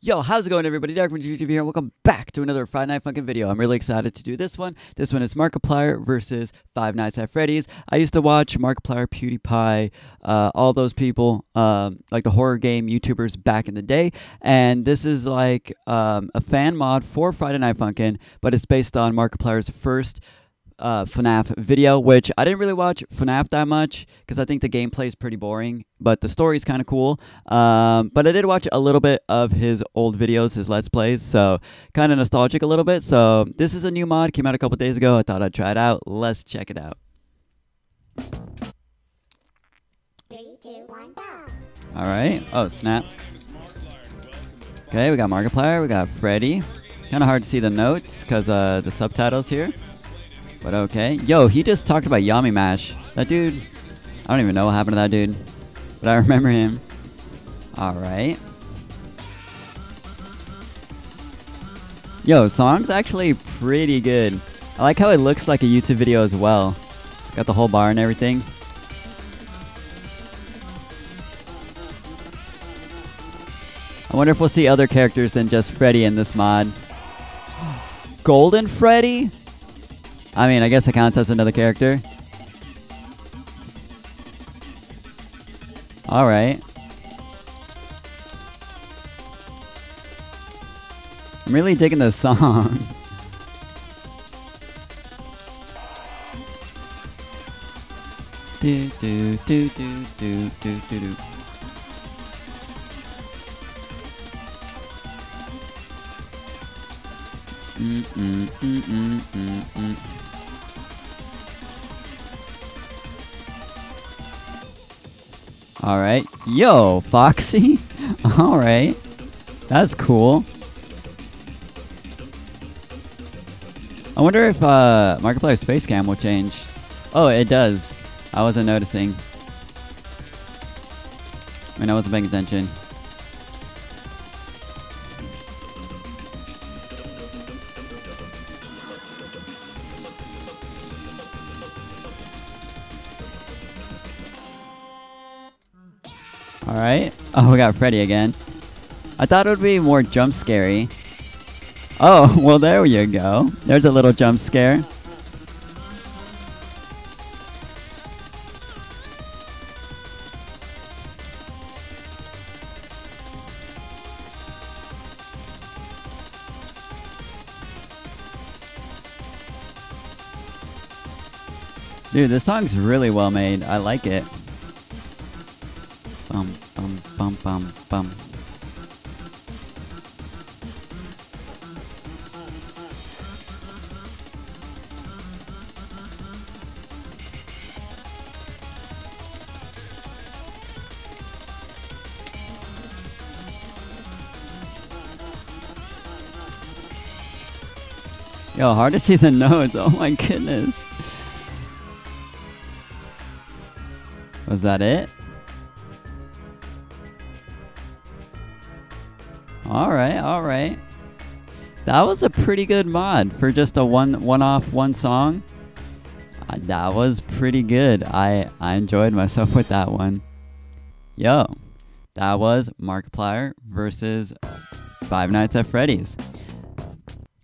Yo, how's it going, everybody? Darkman YouTube here, and welcome back to another Friday Night Funkin' video. I'm really excited to do this one. This one is Markiplier versus Five Nights at Freddy's. I used to watch Markiplier, PewDiePie, all those people, like the horror game YouTubers back in the day. And this is like a fan mod for Friday Night Funkin', but it's based on Markiplier's first FNAF video, which I didn't really watch FNAF that much because I think the gameplay is pretty boring, but the story is kind of cool. But I did watch a little bit of his old videos, his Let's Plays, so kind of nostalgic a little bit. So this is a new mod, came out a couple days ago. I thought I'd try it out. Let's check it out. 3, 2, 1, go. All right. Oh, snap. Okay, we got Markiplier, we got Freddy. Kind of hard to see the notes because the subtitles here. But okay. Yo, he just talked about Yami Mash. That dude, I don't even know what happened to that dude, but I remember him. Alright. Yo, song's actually pretty good. I like how it looks like a YouTube video as well. It's got the whole bar and everything. I wonder if we'll see other characters than just Freddy in this mod. Golden Freddy? I mean, I guess it counts as another character. Alright. I'm really digging this song. Do, do, do, do, do, do, do, do. Alright. Yo, Foxy? Alright. That's cool. I wonder if Markiplier's face cam will change. Oh, it does. I wasn't noticing. I mean, I wasn't paying attention. Alright. Oh, we got Freddy again. I thought it would be more jump scary. Oh, well, there you go. There's a little jump scare. Dude, this song's really well made. I like it. Bum, bum, bum, bum, bum. Yo, hard to see the notes. Oh my goodness. Was that it? Alright, alright. That was a pretty good mod for just a one-off song. That was pretty good. I enjoyed myself with that one. Yo, that was Markiplier versus Five Nights at Freddy's.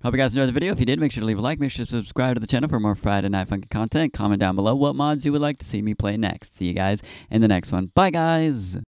Hope you guys enjoyed the video. If you did, make sure to leave a like. Make sure to subscribe to the channel for more Friday Night Funkin' content. Comment down below what mods you would like to see me play next. See you guys in the next one. Bye, guys!